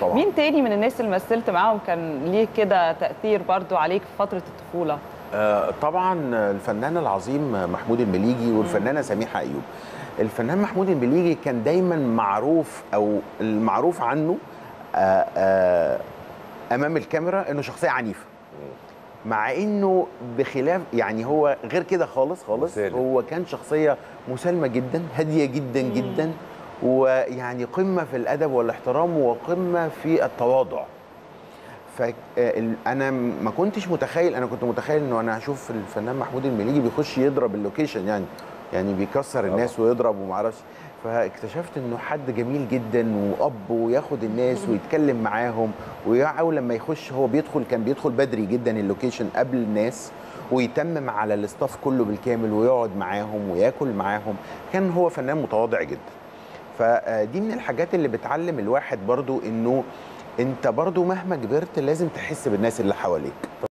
طبعا. مين تاني من الناس اللي مثلت معاهم كان ليه كده تأثير برضو عليك في فترة الطفولة؟ طبعا الفنان العظيم محمود المليجي والفنانة سميحة أيوب. الفنان محمود المليجي كان دايما معروف أو المعروف عنه أمام الكاميرا إنه شخصية عنيفة، مع إنه بخلاف يعني هو غير كده خالص خالص. هو كان شخصية مسالمة جدا، هادية جدا جدا، ويعني قمة في الأدب والاحترام وقمة في التواضع. فأنا ما كنتش متخيل، أنا كنت متخيل إنه أنا هشوف الفنان محمود المليجي بيخش يضرب اللوكيشن، يعني بيكسر الناس ويضرب وما اعرفش. فاكتشفت إنه حد جميل جدا وأب، وياخد الناس ويتكلم معاهم، ويعاو لما يخش هو بيدخل، كان بيدخل بدري جدا اللوكيشن قبل الناس، ويتمم على الاستاف كله بالكامل ويقعد معاهم وياكل معاهم. كان هو فنان متواضع جدا. فدي من الحاجات اللي بتعلم الواحد برضو انه انت برضو مهما كبرت لازم تحس بالناس اللي حواليك.